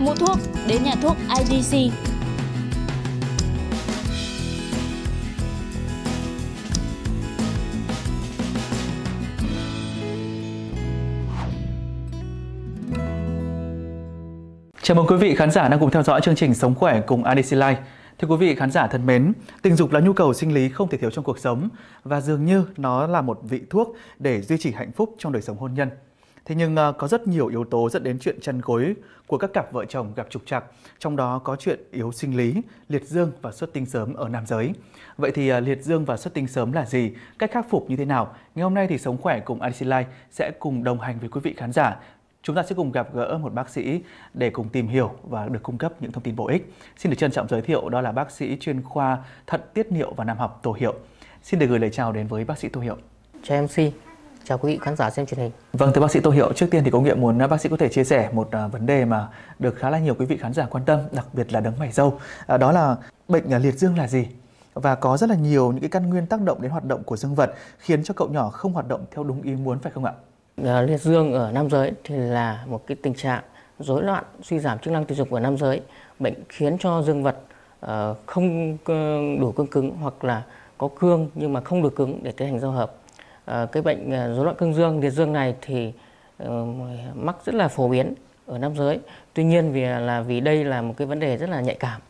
Mua thuốc đến nhà thuốc IDC. Chào mừng quý vị khán giả đang cùng theo dõi chương trình Sống Khỏe cùng IDC Life. Thưa quý vị khán giả thân mến, tình dục là nhu cầu sinh lý không thể thiếu trong cuộc sống và dường như nó là một vị thuốc để duy trì hạnh phúc trong đời sống hôn nhân. Thế nhưng có rất nhiều yếu tố dẫn đến chuyện chăn gối của các cặp vợ chồng gặp trục trặc, trong đó có chuyện yếu sinh lý, liệt dương và xuất tinh sớm ở nam giới. Vậy thì liệt dương và xuất tinh sớm là gì? Cách khắc phục như thế nào? Ngày hôm nay thì Sống Khỏe cùng IDC Life sẽ cùng đồng hành với quý vị khán giả. Chúng ta sẽ cùng gặp gỡ một bác sĩ để cùng tìm hiểu và được cung cấp những thông tin bổ ích. Xin được trân trọng giới thiệu đó là bác sĩ chuyên khoa thận tiết niệu và nam học Tô Hiệu. Xin được gửi lời chào đến với bác sĩ Tô Hiệu. Chào MC, chào quý vị khán giả xem truyền hình. Vâng, thưa bác sĩ Tô Hiệu, trước tiên thì có nghĩa muốn bác sĩ có thể chia sẻ một vấn đề mà được khá là nhiều quý vị khán giả quan tâm, đặc biệt là đấng mày râu. Đó là bệnh liệt dương là gì? Và có rất là nhiều những cái căn nguyên tác động đến hoạt động của dương vật khiến cho cậu nhỏ không hoạt động theo đúng ý muốn, phải không ạ? Liệt dương ở nam giới thì là một cái tình trạng rối loạn suy giảm chức năng tình dục ở nam giới, bệnh khiến cho dương vật không đủ cương cứng hoặc là có cương nhưng mà không đủ cứng để tiến hành giao hợp. Cái bệnh rối loạn cương dương, liệt dương này thì mắc rất là phổ biến ở nam giới. Tuy nhiên vì đây là một cái vấn đề rất là nhạy cảm,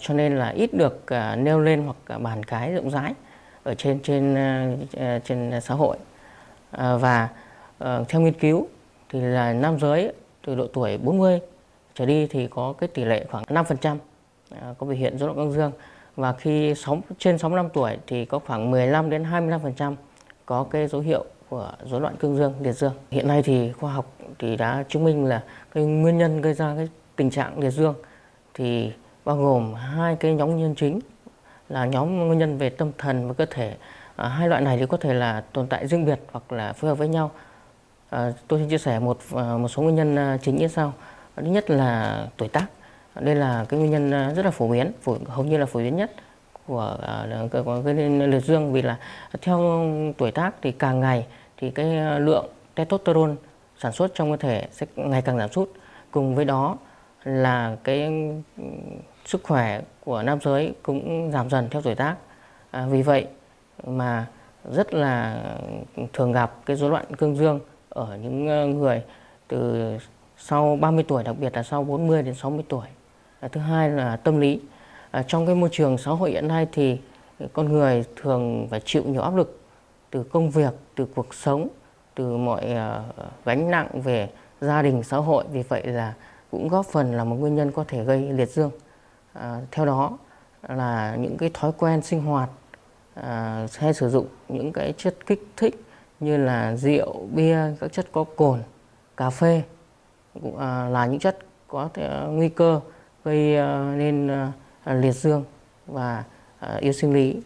cho nên là ít được nêu lên hoặc bàn cái rộng rãi ở trên xã hội. Và theo nghiên cứu thì là nam giới từ độ tuổi 40 trở đi thì có cái tỷ lệ khoảng 5% có biểu hiện rối loạn cương dương, và khi trên 65 tuổi thì có khoảng 15 đến 25% có cái dấu hiệu của rối loạn cương dương, liệt dương. Hiện nay thì khoa học thì đã chứng minh là cái nguyên nhân gây ra cái tình trạng liệt dương thì bao gồm hai cái nhóm nguyên nhân chính, là nhóm nguyên nhân về tâm thần và cơ thể. Hai loại này thì có thể là tồn tại riêng biệt hoặc là phối hợp với nhau. Tôi xin chia sẻ một số nguyên nhân chính như sau. Thứ nhất là tuổi tác. Đây là cái nguyên nhân rất là phổ biến, hầu như là phổ biến nhất của cái liệt dương, vì là theo tuổi tác thì càng ngày thì cái lượng testosterone sản xuất trong cơ thể sẽ ngày càng giảm sút. Cùng với đó là cái sức khỏe của nam giới cũng giảm dần theo tuổi tác. Vì vậy mà rất là thường gặp cái rối loạn cương dương ở những người từ sau 30 tuổi, đặc biệt là sau 40 đến 60 tuổi. Thứ hai là tâm lý. Trong cái môi trường xã hội hiện nay thì con người thường phải chịu nhiều áp lực từ công việc, từ cuộc sống, từ mọi gánh nặng về gia đình, xã hội. Vì vậy là cũng góp phần là một nguyên nhân có thể gây liệt dương. Theo đó là những cái thói quen sinh hoạt hay sử dụng những cái chất kích thích như là rượu, bia, các chất có cồn, cà phê là những chất có nguy cơ gây nên liệt dương và yếu sinh lý.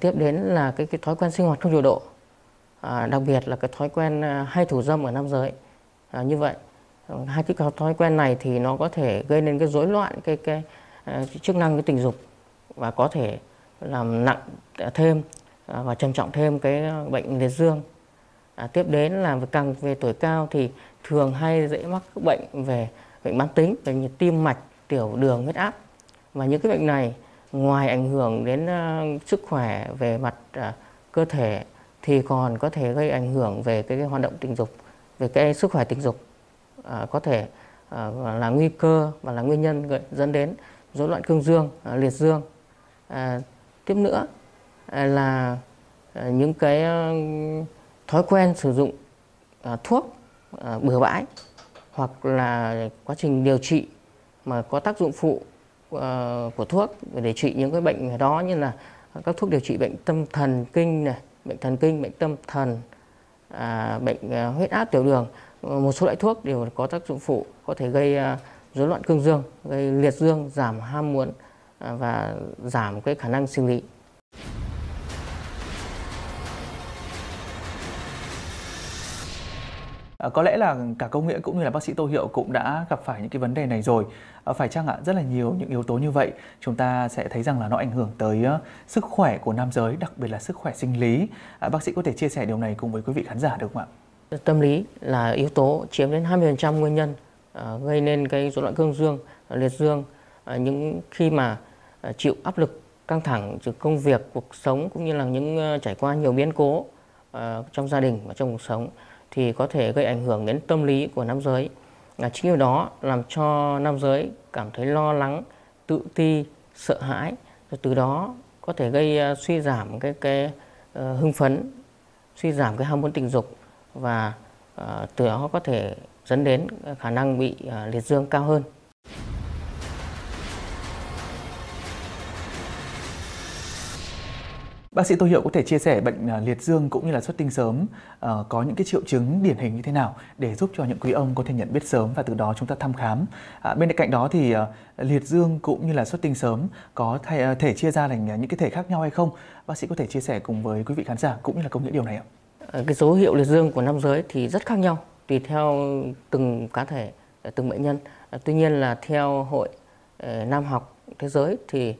Tiếp đến là cái thói quen sinh hoạt không điều độ, đặc biệt là cái thói quen hay thủ dâm ở nam giới. Như vậy hai cái thói quen này thì nó có thể gây nên cái rối loạn cái chức năng cái tình dục và có thể làm nặng thêm và trầm trọng thêm cái bệnh liệt dương. Tiếp đến là càng về tuổi cao thì thường hay dễ mắc các bệnh về bệnh mãn tính, bệnh như tim mạch, tiểu đường, huyết áp. Và những cái bệnh này ngoài ảnh hưởng đến sức khỏe về mặt cơ thể thì còn có thể gây ảnh hưởng về cái hoạt động tình dục, về cái sức khỏe tình dục, có thể là nguy cơ và là nguyên nhân dẫn đến rối loạn cương dương, liệt dương. Tiếp nữa là những cái thói quen sử dụng thuốc bừa bãi hoặc là quá trình điều trị mà có tác dụng phụ của thuốc để trị những cái bệnh đó, như là các thuốc điều trị bệnh tâm thần kinh này, bệnh thần kinh, bệnh tâm thần, bệnh huyết áp, tiểu đường. Một số loại thuốc đều có tác dụng phụ có thể gây rối loạn cương dương, gây liệt dương, giảm ham muốn và giảm cái khả năng sinh lý. Có lẽ là cả công nghệ cũng như là bác sĩ Tô Hiệu cũng đã gặp phải những cái vấn đề này rồi. Phải chăng ạ, rất là nhiều những yếu tố như vậy chúng ta sẽ thấy rằng là nó ảnh hưởng tới sức khỏe của nam giới, đặc biệt là sức khỏe sinh lý. Bác sĩ có thể chia sẻ điều này cùng với quý vị khán giả được không ạ? Tâm lý là yếu tố chiếm đến 20% nguyên nhân gây nên cái rối loạn cương dương, liệt dương. Những khi mà chịu áp lực căng thẳng từ công việc, cuộc sống cũng như là những trải qua nhiều biến cố trong gia đình và trong cuộc sống thì có thể gây ảnh hưởng đến tâm lý của nam giới. Chính điều đó làm cho nam giới cảm thấy lo lắng, tự ti, sợ hãi, rồi từ đó có thể gây suy giảm cái hưng phấn, suy giảm cái ham muốn tình dục và từ đó có thể dẫn đến khả năng bị liệt dương cao hơn. Bác sĩ Tô Hiệu có thể chia sẻ bệnh liệt dương cũng như là xuất tinh sớm có những cái triệu chứng điển hình như thế nào để giúp cho những quý ông có thể nhận biết sớm và từ đó chúng ta thăm khám. Bên cạnh đó thì liệt dương cũng như là xuất tinh sớm có thể chia ra thành những cái thể khác nhau hay không? Bác sĩ có thể chia sẻ cùng với quý vị khán giả cũng như là công nghệ điều này ạ. Cái dấu hiệu liệt dương của nam giới thì rất khác nhau tùy theo từng cá thể, từng bệnh nhân. Tuy nhiên là theo Hội Nam học Thế giới thì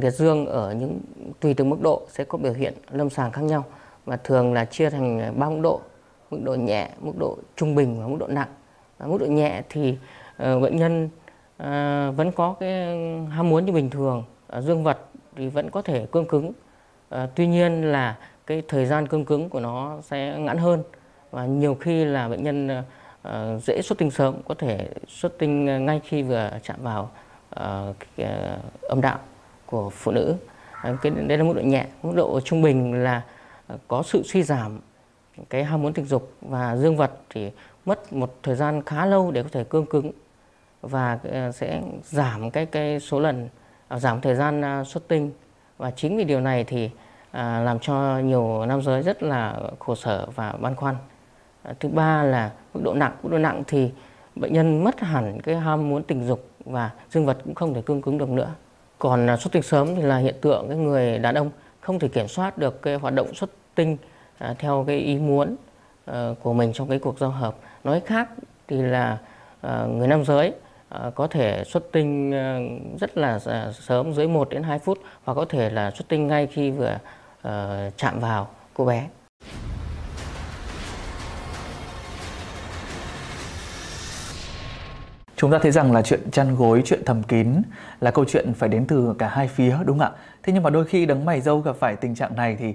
liệt dương ở những tùy từng mức độ sẽ có biểu hiện lâm sàng khác nhau và thường là chia thành 3 mức độ: mức độ nhẹ, mức độ trung bình và mức độ nặng. Mức độ nhẹ thì bệnh nhân vẫn có cái ham muốn như bình thường, dương vật thì vẫn có thể cương cứng, tuy nhiên là cái thời gian cương cứng của nó sẽ ngắn hơn và nhiều khi là bệnh nhân dễ xuất tinh sớm, có thể xuất tinh ngay khi vừa chạm vào âm đạo của phụ nữ. Đây là mức độ nhẹ. Mức độ trung bình là có sự suy giảm cái ham muốn tình dục và dương vật thì mất một thời gian khá lâu để có thể cương cứng và sẽ giảm cái số lần, giảm thời gian xuất tinh, và chính vì điều này thì làm cho nhiều nam giới rất là khổ sở và băn khoăn. Thứ ba là mức độ nặng. Mức độ nặng thì bệnh nhân mất hẳn cái ham muốn tình dục và dương vật cũng không thể cương cứng được nữa. Còn xuất tinh sớm thì là hiện tượng cái người đàn ông không thể kiểm soát được cái hoạt động xuất tinh theo cái ý muốn của mình trong cái cuộc giao hợp. Nói khác thì là người nam giới có thể xuất tinh rất là sớm, dưới 1 đến 2 phút, và có thể là xuất tinh ngay khi vừa chạm vào cô bé. Chúng ta thấy rằng là chuyện chăn gối, chuyện thầm kín là câu chuyện phải đến từ cả hai phía, đúng không ạ? Thế nhưng mà đôi khi đấng mày râu gặp phải tình trạng này thì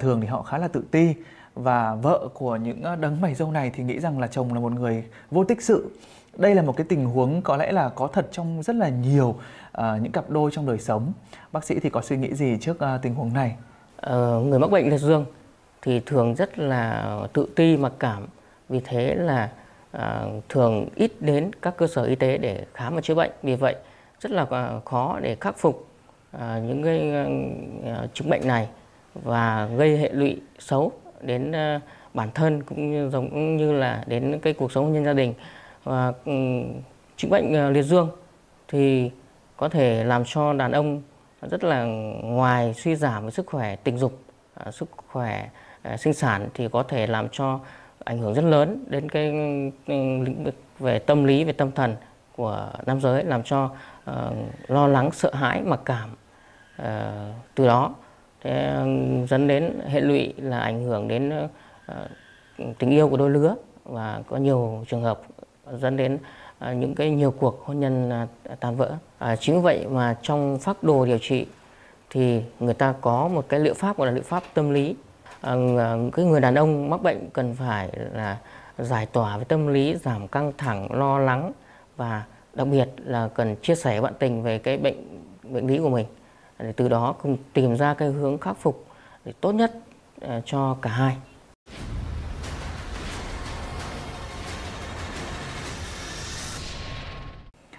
thường thì họ khá là tự ti, và vợ của những đấng mày râu này thì nghĩ rằng là chồng là một người vô tích sự. Đây là một cái tình huống có lẽ là có thật trong rất là nhiều những cặp đôi trong đời sống. Bác sĩ thì có suy nghĩ gì trước tình huống này? Người mắc bệnh liệt dương thì thường rất là tự ti, mặc cảm, vì thế là thường ít đến các cơ sở y tế để khám và chữa bệnh. Vì vậy rất là khó để khắc phục những cái chứng bệnh này và gây hệ lụy xấu đến bản thân cũng như giống như là đến cái cuộc sống hôn nhân gia đình. Và chứng bệnh liệt dương thì có thể làm cho đàn ông rất là ngoài suy giảm sức khỏe tình dục, sức khỏe sinh sản thì có thể làm cho ảnh hưởng rất lớn đến cái lĩnh vực về tâm lý, về tâm thần của nam giới, làm cho lo lắng, sợ hãi, mặc cảm, từ đó dẫn đến hệ lụy là ảnh hưởng đến tình yêu của đôi lứa, và có nhiều trường hợp dẫn đến những cái nhiều cuộc hôn nhân tan vỡ. Chính vậy mà trong phác đồ điều trị thì người ta có một cái liệu pháp gọi là liệu pháp tâm lý. Cái người đàn ông mắc bệnh cần phải là giải tỏa về tâm lý, giảm căng thẳng, lo lắng, và đặc biệt là cần chia sẻ bạn tình về cái bệnh lý của mình, để từ đó cùng tìm ra cái hướng khắc phục để tốt nhất cho cả hai.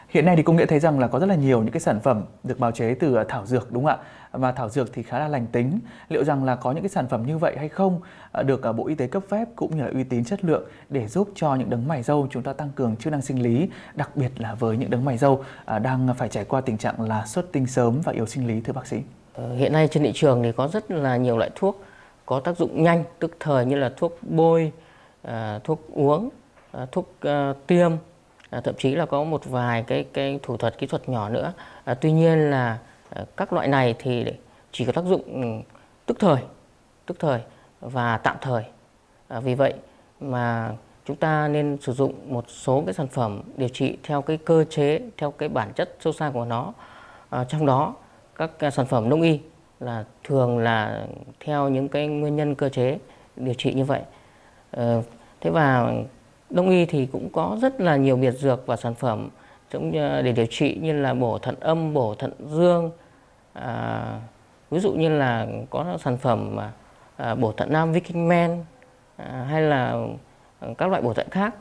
Hiện nay thì công nghệ thấy rằng là có rất là nhiều những cái sản phẩm được bào chế từ thảo dược, đúng không ạ? Mà thảo dược thì khá là lành tính. Liệu rằng là có những cái sản phẩm như vậy hay không được Bộ Y tế cấp phép cũng như là uy tín, chất lượng để giúp cho những đấng mày râu chúng ta tăng cường chức năng sinh lý, đặc biệt là với những đấng mày râu đang phải trải qua tình trạng là xuất tinh sớm và yếu sinh lý, thưa bác sĩ? Hiện nay trên thị trường thì có rất là nhiều loại thuốc có tác dụng nhanh, tức thời như là thuốc bôi, thuốc uống, thuốc tiêm, thậm chí là có một vài cái thủ thuật kỹ thuật nhỏ nữa. Tuy nhiên là các loại này thì chỉ có tác dụng tức thời và tạm thời. Vì vậy mà chúng ta nên sử dụng một số cái sản phẩm điều trị theo cái cơ chế, theo cái bản chất sâu xa của nó. Trong đó các sản phẩm đông y là thường là theo những cái nguyên nhân cơ chế điều trị như vậy. Thế và đông y thì cũng có rất là nhiều biệt dược và sản phẩm để điều trị, như là bổ thận âm, bổ thận dương. Ví dụ như là có sản phẩm bổ thận nam Viking Man, hay là các loại bổ thận khác.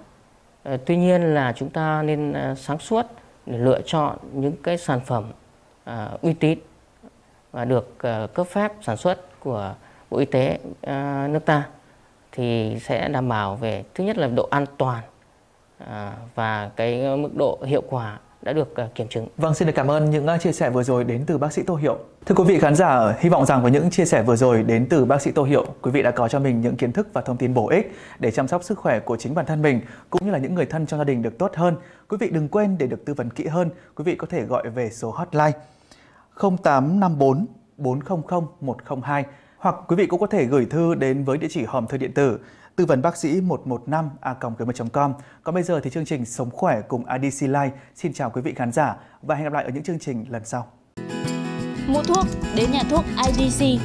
Tuy nhiên là chúng ta nên sáng suốt để lựa chọn những cái sản phẩm uy tín và được cấp phép sản xuất của Bộ Y tế nước ta, thì sẽ đảm bảo về thứ nhất là độ an toàn và cái mức độ hiệu quả đã được kiểm chứng. Vâng, xin được cảm ơn những chia sẻ vừa rồi đến từ bác sĩ Tô Hiệu. Thưa quý vị khán giả, hy vọng rằng với những chia sẻ vừa rồi đến từ bác sĩ Tô Hiệu, quý vị đã có cho mình những kiến thức và thông tin bổ ích để chăm sóc sức khỏe của chính bản thân mình cũng như là những người thân trong gia đình được tốt hơn. Quý vị đừng quên để được tư vấn kỹ hơn, quý vị có thể gọi về số hotline 0854 400 102 hoặc quý vị cũng có thể gửi thư đến với địa chỉ hòm thư điện tử tư vấn bác sĩ 115@gmail.com. Còn bây giờ thì chương trình Sống Khỏe cùng IDC Life xin chào quý vị khán giả và hẹn gặp lại ở những chương trình lần sau. Mua thuốc đến nhà thuốc IDC.